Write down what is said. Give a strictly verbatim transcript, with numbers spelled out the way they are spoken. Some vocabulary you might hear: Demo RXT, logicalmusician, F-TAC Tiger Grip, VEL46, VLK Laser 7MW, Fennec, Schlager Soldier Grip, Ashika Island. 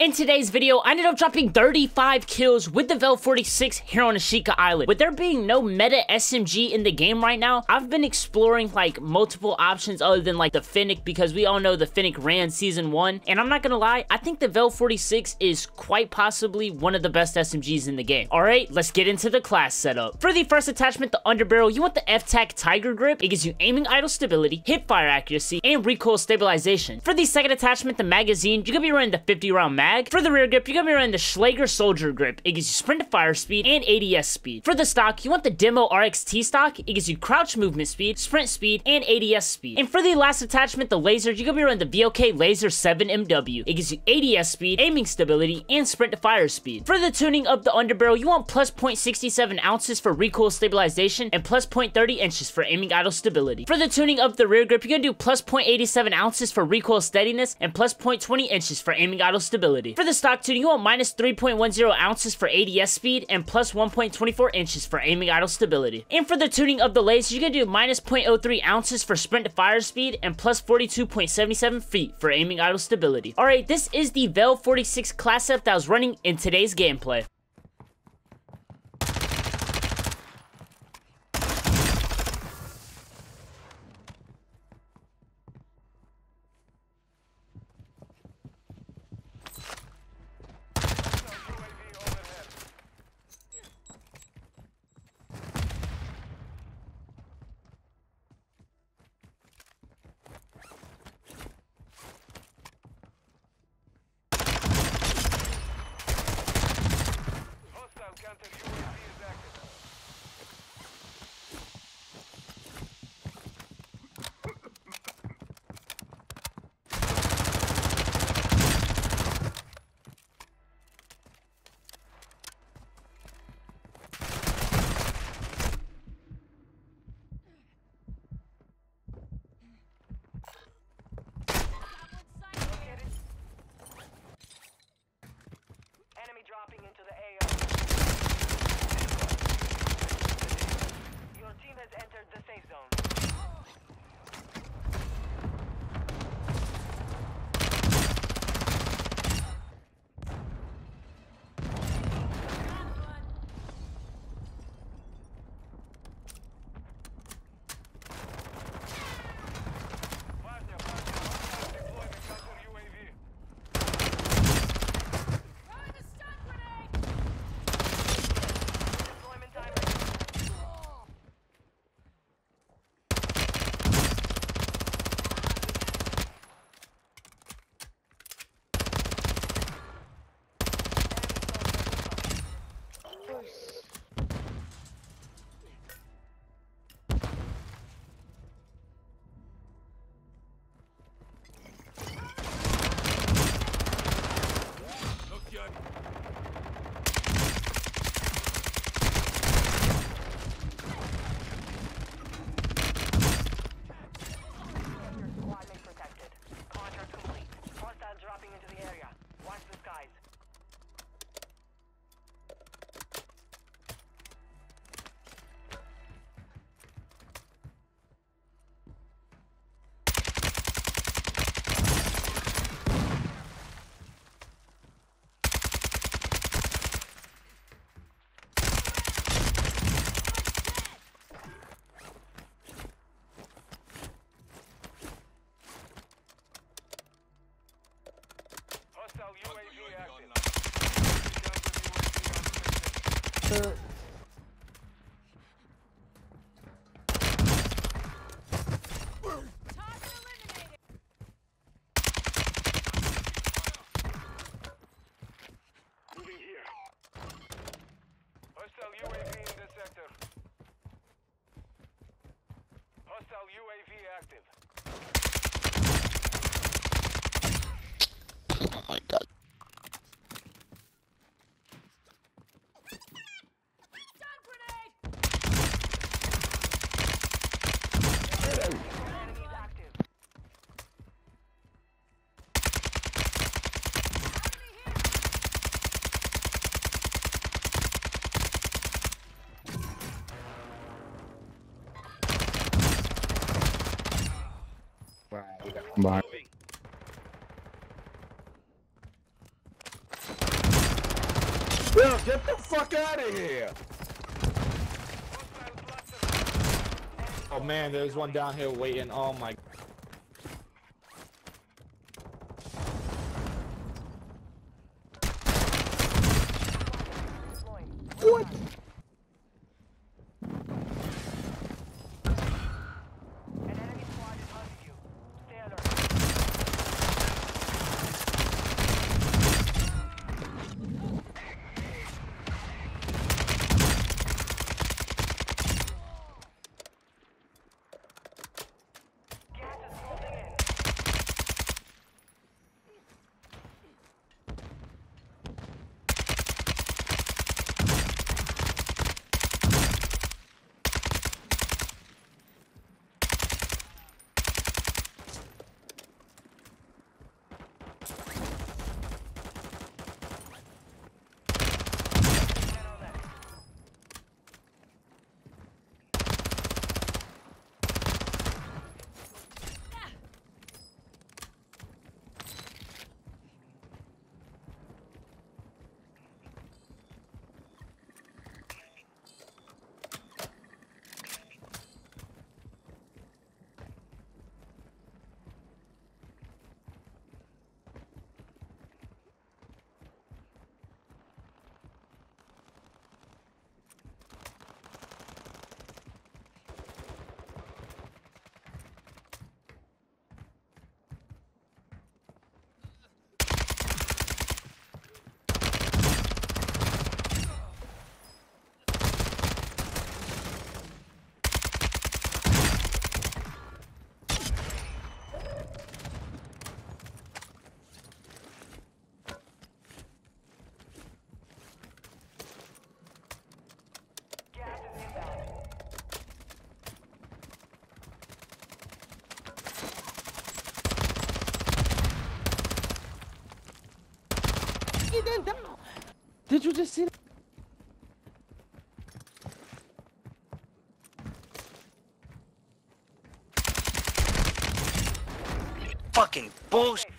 In today's video, I ended up dropping thirty-five kills with the V E L forty-six here on Ashika Island. With there being no meta S M G in the game right now, I've been exploring like multiple options other than like the Fennec, because we all know the Fennec ran season one, and I'm not gonna lie, I think the V E L forty-six is quite possibly one of the best S M Gs in the game. Alright, let's get into the class setup. For the first attachment, the underbarrel, you want the F-TAC Tiger Grip. It gives you aiming idle stability, hip fire accuracy, and recoil stabilization. For the second attachment, the magazine, you're gonna be running the fifty round mag. For the rear grip, you're going to be running the Schlager Soldier Grip. It gives you sprint to fire speed and A D S speed. For the stock, you want the Demo R X T stock. It gives you crouch movement speed, sprint speed, and A D S speed. And for the last attachment, the laser, you're going to be running the V L K Laser seven M W. It gives you A D S speed, aiming stability, and sprint to fire speed. For the tuning of the underbarrel, you want plus zero point six seven ounces for recoil stabilization and plus zero point three zero inches for aiming idle stability. For the tuning of the rear grip, you're going to do plus zero point eight seven ounces for recoil steadiness and plus zero point two zero inches for aiming idle stability. For the stock tuning, you want minus three point one zero ounces for A D S speed and plus one point two four inches for aiming idle stability. And for the tuning of the laser, you're going to do minus zero point zero three ounces for sprint to fire speed and plus forty-two point seven seven feet for aiming idle stability. Alright, this is the V E L forty-six class setup that was running in today's gameplay. Uh, Yo, get the fuck out of here! Oh man, there's one down here waiting. Oh my. What? Did you just see that? Fucking bullshit.